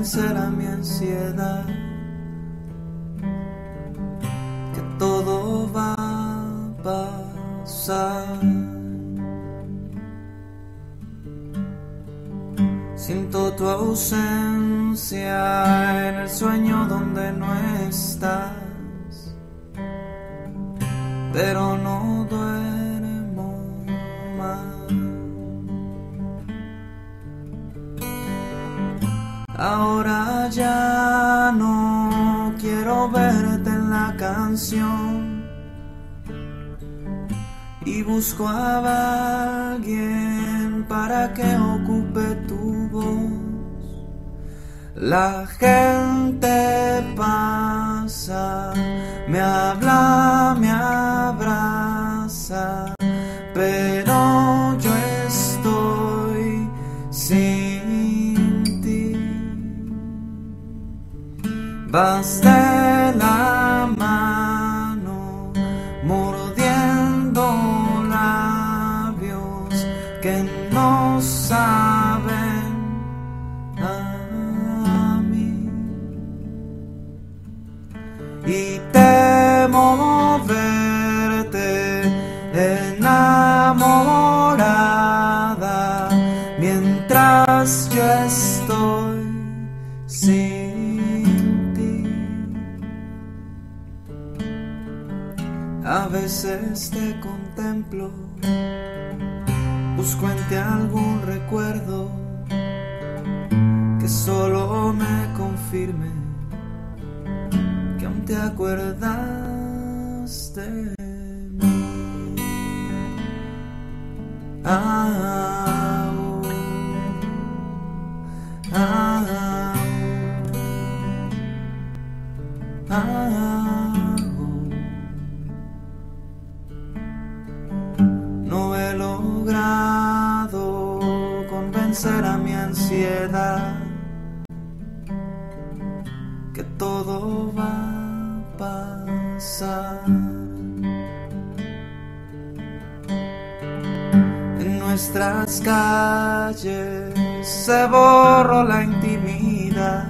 vencer a mi ansiedad, que todo va a pasar. Siento tu ausencia en el sueño donde no estás, pero no duermo más. Ahora ya no quiero verte en la canción y busco a alguien para que ocupe tu voz. La gente pasa, me habla, me abraza, pero yo estoy sin ti. Vas de la mano, mordiendo que no saben a mí, y temo verte enamorada mientras yo estoy sin ti. A veces te contemplo, busco en ti algún recuerdo que solo me confirme que aún te acuerdas de mí. Ah, ah, ah, ah, ah, oh. No he logrado vencer a mi ansiedad, que todo va a pasar. En nuestras calles se borró la intimidad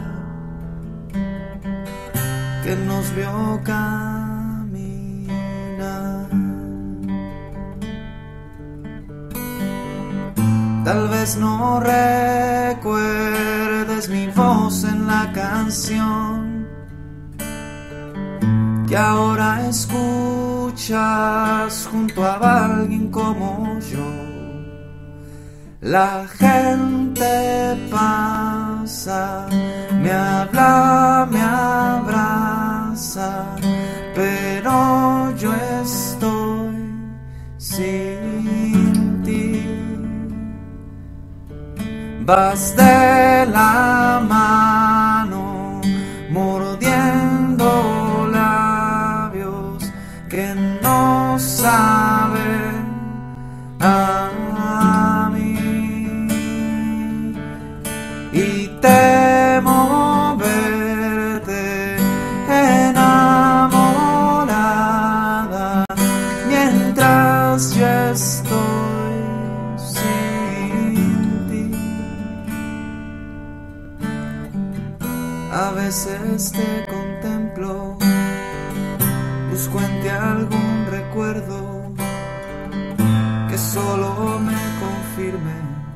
que nos vio caminar. Tal vez no recuerdes mi voz en la canción que ahora escuchas junto a alguien como yo. La gente pasa, me habla, me abraza, pero yo estoy sin ti. Vas de la mano, mordiendo labios que no saben a mí, y temo verte enamorada mientras yo estoy. A veces te contemplo, busco en ti algún recuerdo que solo me confirme